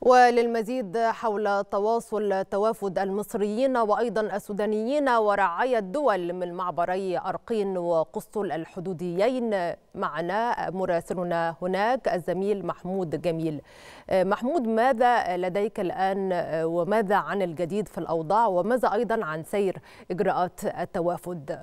وللمزيد حول تواصل توافد المصريين وأيضا السودانيين ورعايا الدول من معبري أرقين وقسطل الحدوديين معنا مراسلنا هناك الزميل محمود جميل. محمود، ماذا لديك الآن وماذا عن الجديد في الأوضاع وماذا أيضا عن سير إجراءات التوافد؟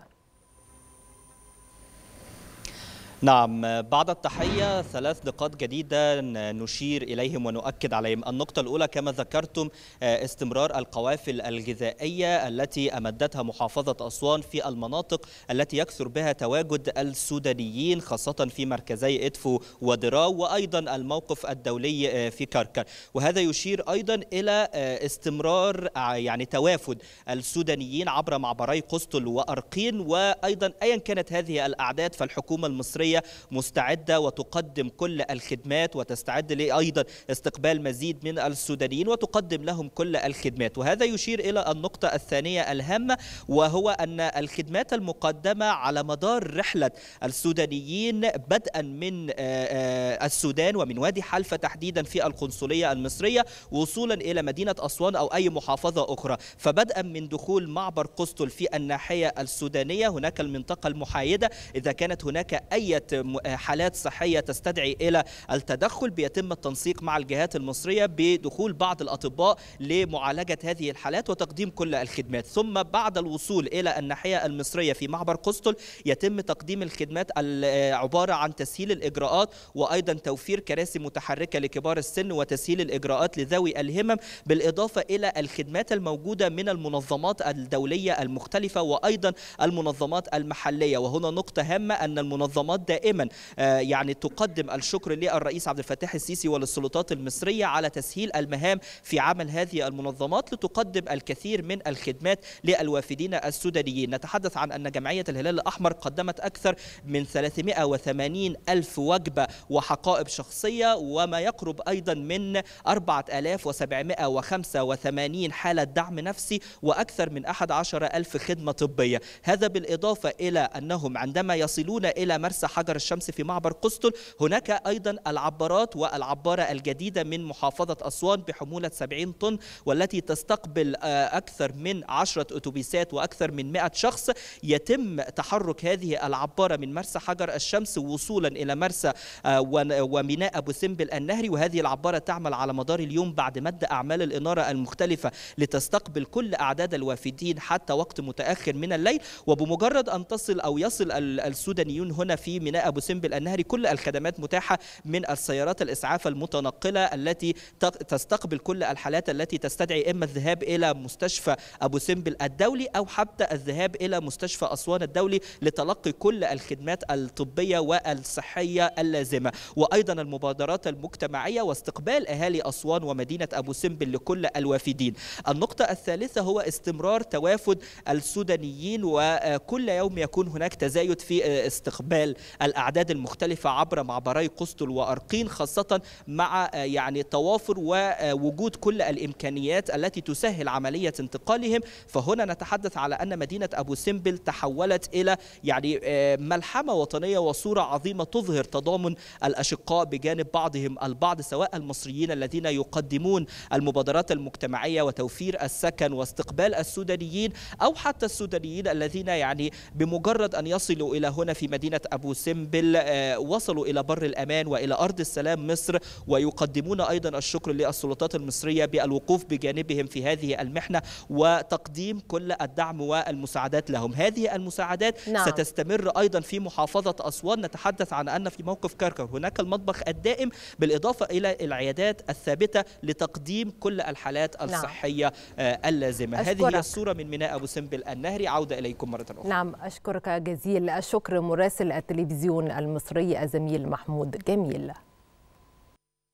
نعم، بعد التحية ثلاث نقاط جديدة نشير إليهم ونؤكد عليهم. النقطة الأولى كما ذكرتم استمرار القوافل الغذائية التي أمدتها محافظة أسوان في المناطق التي يكثر بها تواجد السودانيين، خاصة في مركزي إدفو ودراو وأيضا الموقف الدولي في كركر، وهذا يشير أيضا إلى استمرار توافد السودانيين عبر معبري قسطل وأرقين. وأيضا أيا كانت هذه الأعداد فالحكومة المصرية مستعدة وتقدم كل الخدمات وتستعد لأيضا استقبال مزيد من السودانيين وتقدم لهم كل الخدمات. وهذا يشير إلى النقطة الثانية الهامة، وهو أن الخدمات المقدمة على مدار رحلة السودانيين بدءا من السودان ومن وادي حلفة تحديدا في القنصلية المصرية وصولا إلى مدينة أسوان أو أي محافظة أخرى، فبدءا من دخول معبر قسطل في الناحية السودانية هناك المنطقة المحايدة، إذا كانت هناك أي حالات صحية تستدعي إلى التدخل بيتم التنسيق مع الجهات المصرية بدخول بعض الأطباء لمعالجة هذه الحالات وتقديم كل الخدمات. ثم بعد الوصول إلى الناحية المصرية في معبر قسطل يتم تقديم الخدمات عبارة عن تسهيل الإجراءات وأيضا توفير كراسي متحركة لكبار السن وتسهيل الإجراءات لذوي الهمم، بالإضافة إلى الخدمات الموجودة من المنظمات الدولية المختلفة وأيضا المنظمات المحلية. وهنا نقطة هامة أن المنظمات دائما تقدم الشكر للرئيس عبد الفتاح السيسي وللسلطات المصرية على تسهيل المهام في عمل هذه المنظمات لتقدم الكثير من الخدمات للوافدين السودانيين. نتحدث عن أن جمعية الهلال الأحمر قدمت أكثر من 380 ألف وجبة وحقائب شخصية وما يقرب أيضا من 4785 حالة دعم نفسي وأكثر من 11 ألف خدمة طبية. هذا بالإضافة إلى أنهم عندما يصلون إلى حجر الشمس في معبر قسطل هناك أيضا العبارات والعبارة الجديدة من محافظة أسوان بحمولة 70 طن والتي تستقبل أكثر من 10 أتوبيسات وأكثر من 100 شخص. يتم تحرك هذه العبارة من مرسى حجر الشمس وصولا إلى مرسى وميناء أبو سمبل النهري، وهذه العبارة تعمل على مدار اليوم بعد مد أعمال الإنارة المختلفة لتستقبل كل أعداد الوافدين حتى وقت متأخر من الليل. وبمجرد أن تصل أو يصل السودانيون هنا في ميناء أبو سمبل النهري كل الخدمات متاحة من السيارات الإسعاف المتنقلة التي تستقبل كل الحالات التي تستدعي إما الذهاب إلى مستشفى أبو سمبل الدولي أو حتى الذهاب إلى مستشفى أسوان الدولي لتلقي كل الخدمات الطبية والصحية اللازمة. وأيضا المبادرات المجتمعية واستقبال أهالي أسوان ومدينة أبو سمبل لكل الوافدين. النقطة الثالثة هو استمرار توافد السودانيين، وكل يوم يكون هناك تزايد في استقبال الأعداد المختلفة عبر معبري قسطل وأرقين، خاصة مع توافر ووجود كل الإمكانيات التي تسهل عملية انتقالهم. فهنا نتحدث على أن مدينة أبو سمبل تحولت إلى ملحمة وطنية وصورة عظيمة تظهر تضامن الأشقاء بجانب بعضهم البعض، سواء المصريين الذين يقدمون المبادرات المجتمعية وتوفير السكن واستقبال السودانيين أو حتى السودانيين الذين بمجرد أن يصلوا إلى هنا في مدينة أبو سمبل وصلوا إلى بر الأمان وإلى أرض السلام مصر، ويقدمون أيضا الشكر للسلطات المصرية بالوقوف بجانبهم في هذه المحنة وتقديم كل الدعم والمساعدات لهم. هذه المساعدات ستستمر أيضا في محافظة أسوان. نتحدث عن أن في موقف كركر هناك المطبخ الدائم بالإضافة إلى العيادات الثابتة لتقديم كل الحالات الصحية اللازمة. هذه هي الصورة من ميناء أبو سمبل النهري. عودة إليكم مرة أخرى. نعم، أشكرك جزيل الشكر مراسل التلفزيون المصري الزميل محمود جميل.